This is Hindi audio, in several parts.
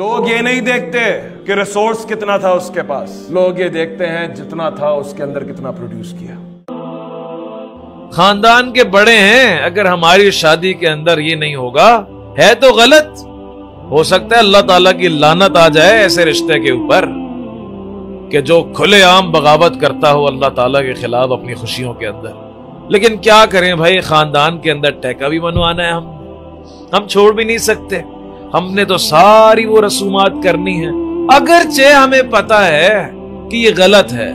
लोग ये नहीं देखते कि रिसोर्स कितना था उसके पास, लोग ये देखते हैं जितना था उसके अंदर कितना प्रोड्यूस किया। खानदान के बड़े हैं, अगर हमारी शादी के अंदर ये नहीं होगा है तो गलत। हो सकता है अल्लाह ताला की लानत आ जाए ऐसे रिश्ते के ऊपर कि जो खुलेआम बगावत करता हो अल्लाह ताला के खिलाफ अपनी खुशियों के अंदर। लेकिन क्या करें भाई, खानदान के अंदर टैका भी बनवाना है, हम छोड़ भी नहीं सकते, हमने तो सारी वो रसूमात करनी है। अगरचे हमें पता है कि ये गलत है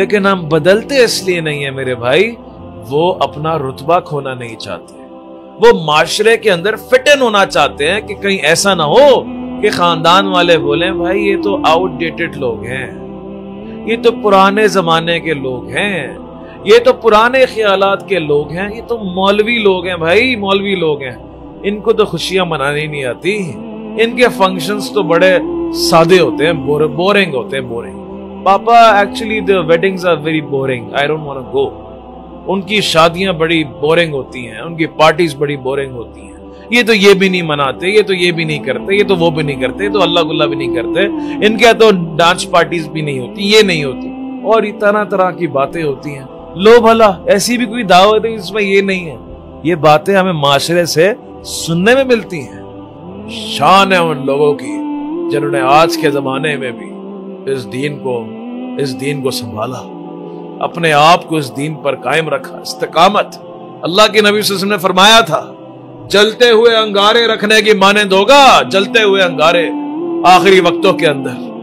लेकिन हम बदलते इसलिए नहीं है मेरे भाई, वो अपना रुतबा खोना नहीं चाहते, वो माशरे के अंदर फिट इन होना चाहते हैं कि कहीं ऐसा ना हो कि खानदान वाले बोले भाई ये तो आउटडेटेड लोग हैं, ये तो पुराने जमाने के लोग हैं, ये तो पुराने ख्यालात के लोग हैं, ये तो मौलवी लोग हैं। भाई मौलवी लोग हैं, इनको तो खुशियां मनानी नहीं आती, इनके फंक्शंस तो बड़े सादे होते हैं, बोरिंग होते हैं, बोरिंग। पापा actually the weddings are very boring, I don't want to go. उनकी शादियां बड़ी बोरिंग होती हैं, उनकी पार्टीज बड़ी बोरिंग होती हैं, ये भी नहीं मनाते, ये तो ये भी नहीं करते, ये तो वो भी नहीं करते, ये तो अल्लाह गुल्ला भी नहीं करते, इनके तो डांस पार्टीज भी नहीं होती, ये नहीं होती, और तरह तरह की बातें होती हैं। लो भला ऐसी भी कोई दावत है जिसमें ये नहीं है? ये बातें हमें माशरे से सुनने में मिलती हैं। शान है उन लोगों की जिन्होंने आज के जमाने में भी इस दीन को संभाला, अपने आप को इस दीन पर कायम रखा, इस्तिकामत। अल्लाह के नबी सल्लल्लाहु अलैहि वसल्लम ने फरमाया था, जलते हुए अंगारे रखने की माने दोगा, जलते हुए अंगारे आखिरी वक्तों के अंदर।